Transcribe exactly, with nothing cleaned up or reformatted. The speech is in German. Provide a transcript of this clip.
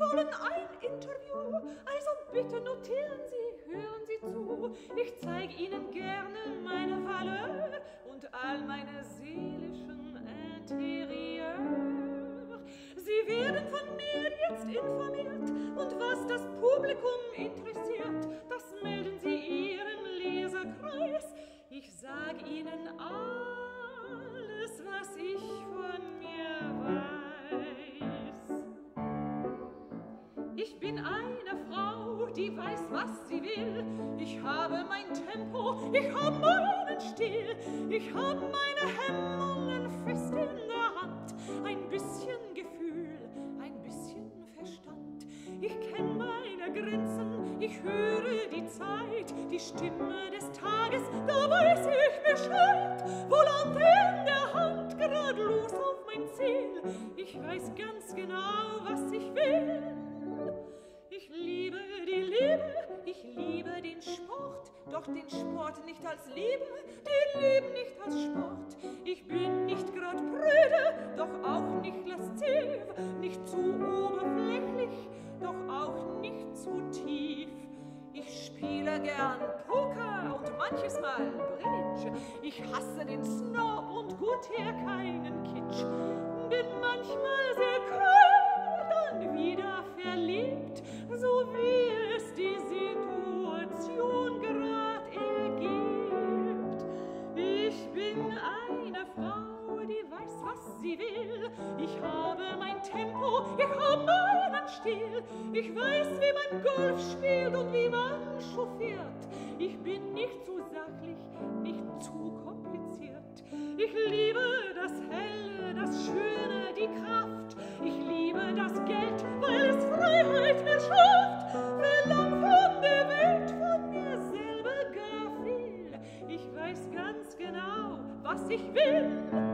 wollen ein Interview, also bitte notieren Sie, hören Sie zu. Ich zeige Ihnen gerne meine Valeur und all meine seelischen Interieur. Sie werden von mir jetzt informiert und was das Publikum interessiert, das melden Sie Ihrem Leserkreis. Ich sage Ihnen alles, was ich von mir weiß. Ich bin eine Frau, die weiß, was sie will. Ich habe mein Tempo, ich habe meinen Stil. Ich habe meine Hemmungen fest in der Hand. Ein bisschen Gefühl, ein bisschen Verstand. Ich kenne meine Grenzen, ich höre die Zeit, die Stimme des Tages, da weiß ich Bescheid. Volant in der Hand, gradlos auf mein Ziel. Ich weiß ganz genau, was ich will. Ich liebe die Liebe, ich liebe den Sport, doch den Sport nicht als Liebe, den Leben nicht als Sport. Ich bin nicht grad prüde, doch auch nicht lasziv, nicht zu oberflächlich, doch auch nicht zu tief. Ich spiele gern Poker und manches Mal Bridge. Ich hasse den Snob und gut hier keinen Kitsch. Bin manchmal sehr kalt, dann wieder verliebt, so wie es die Situation grad ergibt. Ich bin eine Frau, die weiß, was sie will. Ich habe mein Tempo, ich habe meinen Stil. Ich weiß, wie man Golf spielt und wie man chauffiert. Ich bin nicht zu sachlich, nicht zu kompliziert. Ich liebe das Helle, das Schöne, die Kraft. Ich liebe das Geld, weil es Freiheit verschafft. Verlang von der Welt, von mir selber gar viel. Ich weiß ganz genau, was ich will.